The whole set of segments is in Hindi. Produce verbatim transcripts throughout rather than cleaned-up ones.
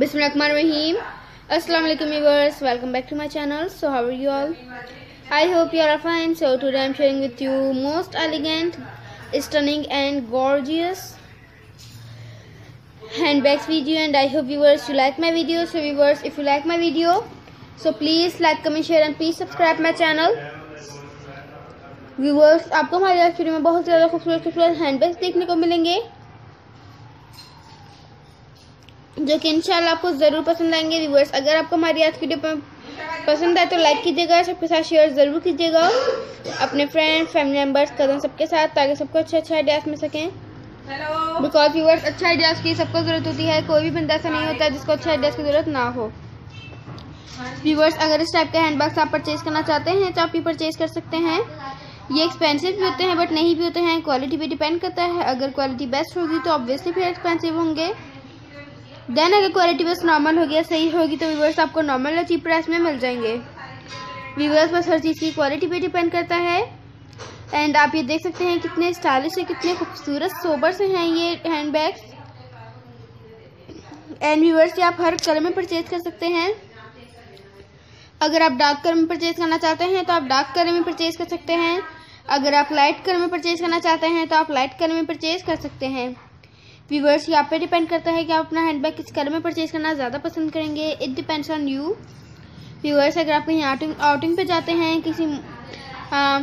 बिस्मिल्लाहिर्रहमानिर्रहीम। अस्सलाम वालेकुम viewers, welcome back to my channel. So how are you all? I hope you are fine. So today I am sharing with you most elegant, stunning and gorgeous handbags video, and I hope viewers you like my video. So viewers, if you like my video, so please like, comment, share and please subscribe my channel। viewers, आपको हमारे लाइव वीडियो में बहुत ज़्यादा खूबसूरत खूबसूरत हैंडबैग्स देखने को मिलेंगे जो कि इंशाल्लाह आपको ज़रूर पसंद आएंगे। viewers, अगर आपको हमारी आज वीडियो पसंद आए तो लाइक कीजिएगा, सबके साथ शेयर ज़रूर कीजिएगा, अपने फ्रेंड, फैमिली मेम्बर्स, कज़न सबके साथ, ताकि सबको अच्छे अच्छे आइडियाज़ मिल सकें। बिकॉज व्यूअर्स अच्छा आइडियाज की सबको ज़रूरत होती है, कोई भी बंदा ऐसा नहीं होता जिसको अच्छे आइडियाज की ज़रूरत ना हो। व्यूअर्स, अगर इस टाइप के हैंडबैग्स आप परचेज़ करना चाहते हैं तो आप ये परचेज़ कर सकते हैं। ये एक्सपेंसिव भी होते हैं बट नहीं भी होते हैं, क्वालिटी पे डिपेंड करता है। अगर क्वालिटी बेस्ट होगी तो ऑब्वियसली फिर एक्सपेंसिव होंगे, देन अगर क्वालिटी बस नॉर्मल होगी या सही होगी तो व्यूअर्स आपको नॉर्मल या चीप प्राइस में मिल जाएंगे। व्यूअर्स, बस हर चीज़ की क्वालिटी पे डिपेंड करता है। एंड आप ये देख सकते हैं कितने स्टाइलिश है, कितने खूबसूरत सोबर से हैं ये हैंडबैग्स। एंड व्यूअर्स, ये आप हर कलर में परचेज कर सकते हैं। अगर आप डार्क कलर में परचेज करना चाहते हैं तो आप डार्क कलर में परचेज कर सकते हैं। अगर आप लाइट कलर में परचेज करना चाहते हैं तो आप लाइट कलर में परचेज कर सकते हैं। व्यूअर्स, ये आप पे डिपेंड करता है कि आप अपना हैंडबैग किस कलर में परचेज करना ज़्यादा पसंद करेंगे। It depends on you. Viewers, अगर आप कहीं आउटिंग आउटिंग पर जाते हैं, किसी आ,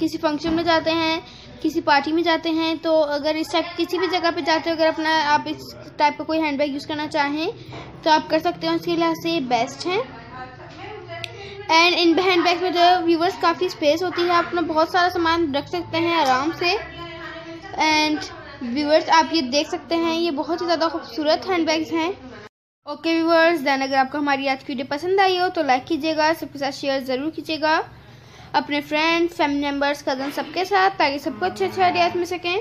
किसी फंक्शन में जाते हैं, किसी पार्टी में जाते हैं, तो अगर इस टाइप किसी भी जगह पे जाते हो, अगर अपना आप इस टाइप का कोई हैंडबैग यूज़ करना चाहें तो आप कर सकते हैं। उसके लिहाज से ये बेस्ट हैं। एंड इन हैंडबैग्स में जो व्यूअर्स काफ़ी स्पेस होती है, आप अपना बहुत सारा सामान रख सकते हैं आराम से। एंड व्यूअर्स, आप ये देख सकते हैं, ये बहुत ही ज़्यादा खूबसूरत हैंडबैग्स हैं। ओके व्यूअर्स, देन अगर आपको हमारी आज की वीडियो पसंद आई हो तो लाइक कीजिएगा, सबके साथ शेयर ज़रूर कीजिएगा, अपने फ्रेंड, फैमिली मेम्बर्स, कज़न सबके साथ, ताकि सबको अच्छे अच्छे आइडियाज़ मिल सकें।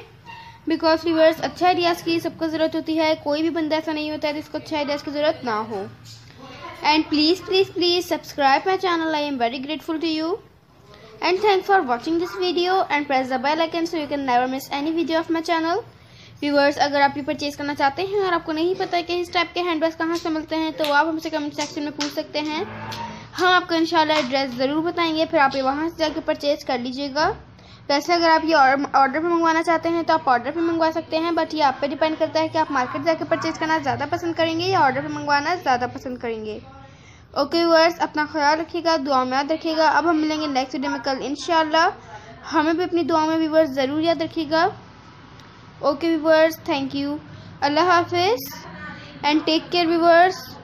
बिकॉज व्यूअर्स, अच्छे आइडियाज़ की सबको ज़रूरत होती है, कोई भी बंदा ऐसा नहीं होता है जिसको अच्छे आइडियाज़ की ज़रूरत ना हो। And please please please subscribe my channel. I am very grateful to you and thanks for watching this video and press the bell icon so you can never miss any video of my channel. Viewers, अगर आप ये परचेज़ करना चाहते हैं और आपको नहीं पता कि इस टाइप के हैंडबैग्स कहाँ से मिलते हैं तो आप हमसे कमेंट सेक्शन में पूछ सकते हैं। हम आपको इंशाल्लाह एड्रेस ज़रूर बताएंगे, फिर आप ये वहाँ से जाकर परचेज़ कर लीजिएगा। वैसे अगर आप ये ऑर्डर पे मंगवाना चाहते हैं तो आप ऑर्डर पे मंगवा सकते हैं, बट ये आप पे डिपेंड करता है कि आप मार्केट जाकर परचेज़ करना ज़्यादा पसंद करेंगे या ऑर्डर पे मंगवाना ज़्यादा पसंद करेंगे। ओके व्यूअर्स, अपना ख्याल रखिएगा, दुआ में याद रखिएगा। अब हम मिलेंगे नेक्स्ट वीडियो में कल इंशाल्लाह। हमें भी अपनी दुआ में व्यूअर्स ज़रूर याद रखिएगा। ओके व्यूअर्स, थैंक यू, अल्लाह हाफिज़ एंड टेक केयर व्यूअर्स।